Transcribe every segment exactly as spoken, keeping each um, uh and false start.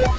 Boom!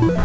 Boom!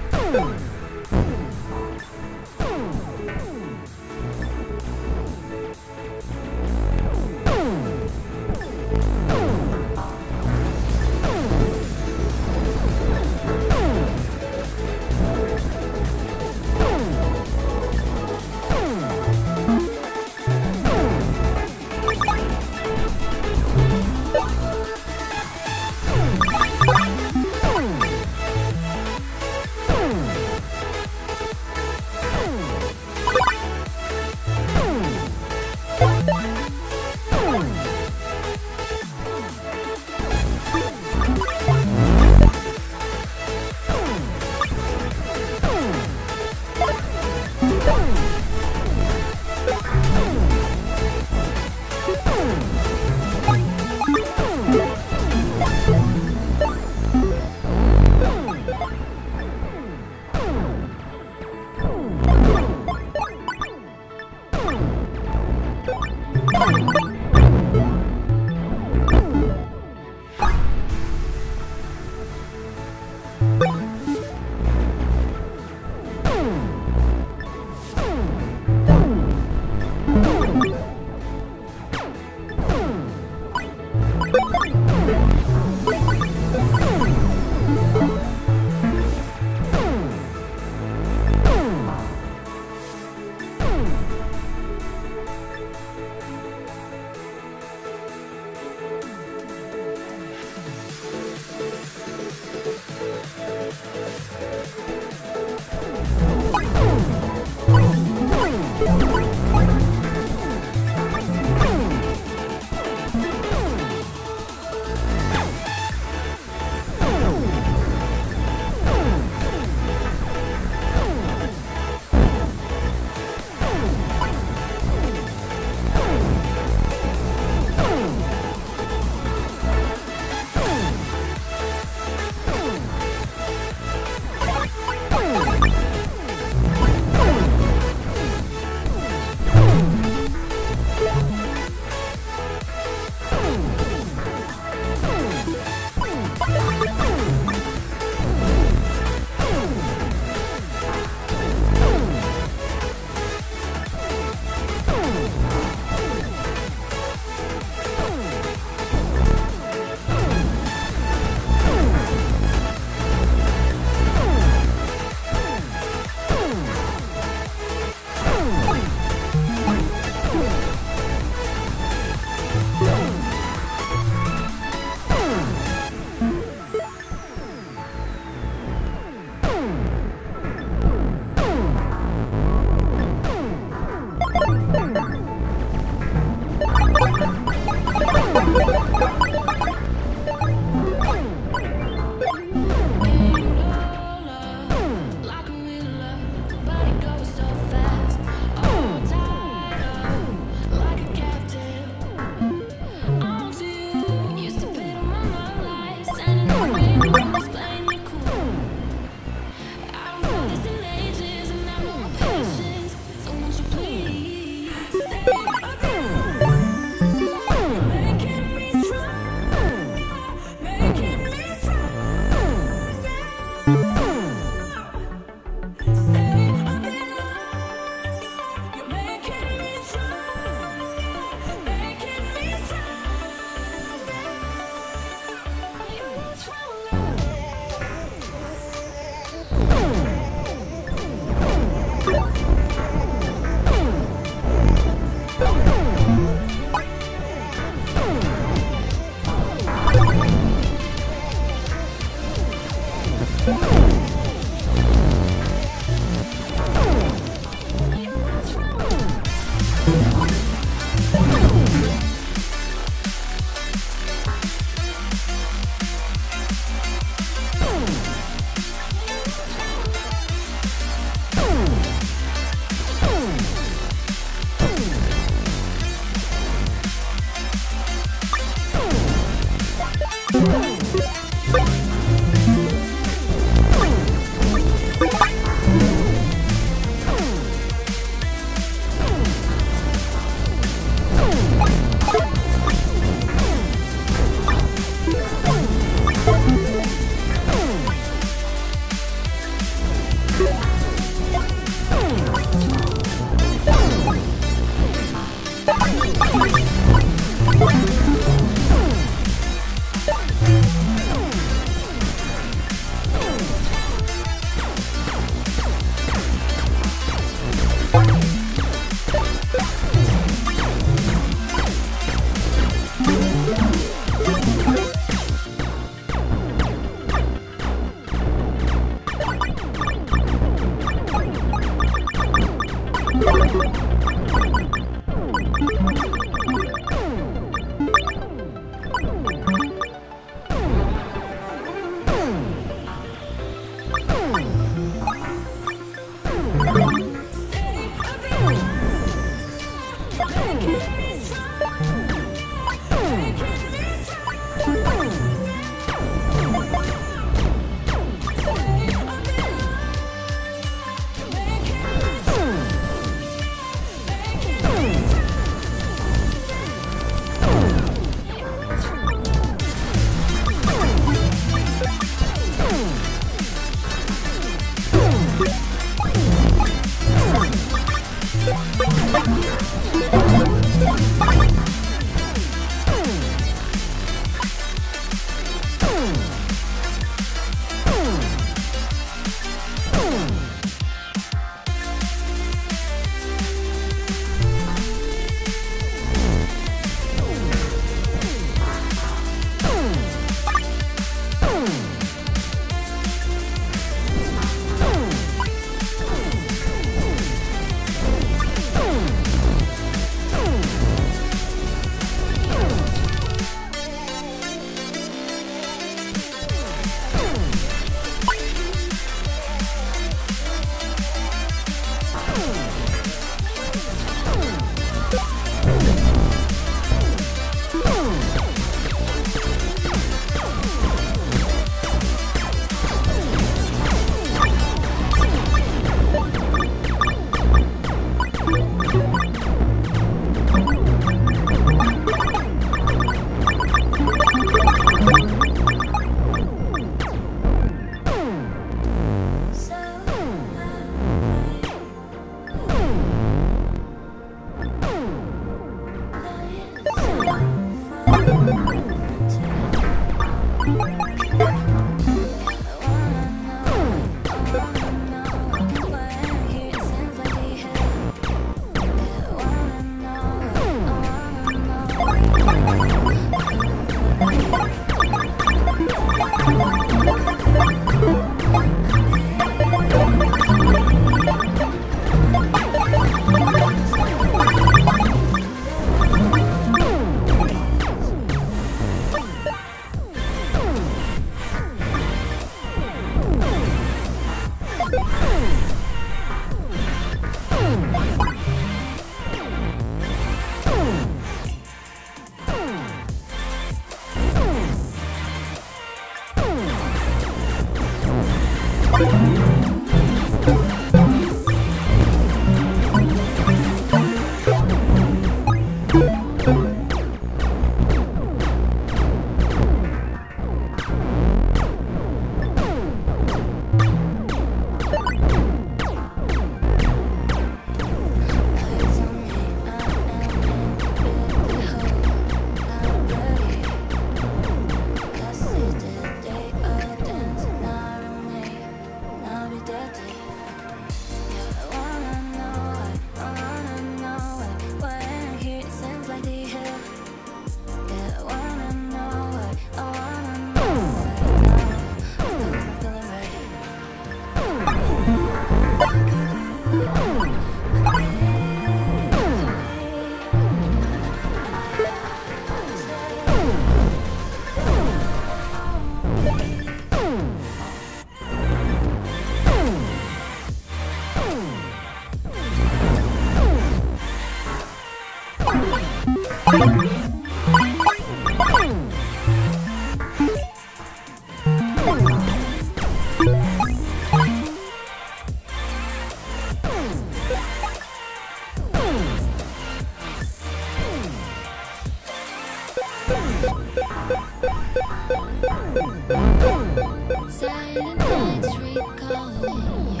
Silent nights recalling you,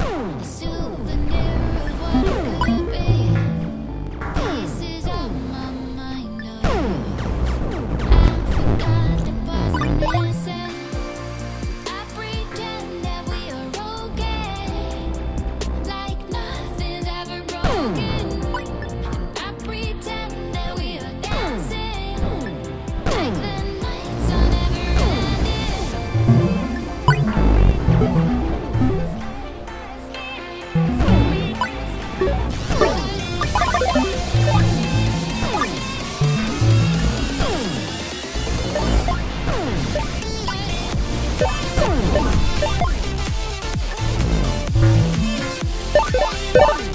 a souvenir of what could be. Pieces of my mind know you. I forgot the past and innocent. I pretend that we are okay, like nothing's ever broken. And I pretend that we are dancing, like the nights are never ending. What?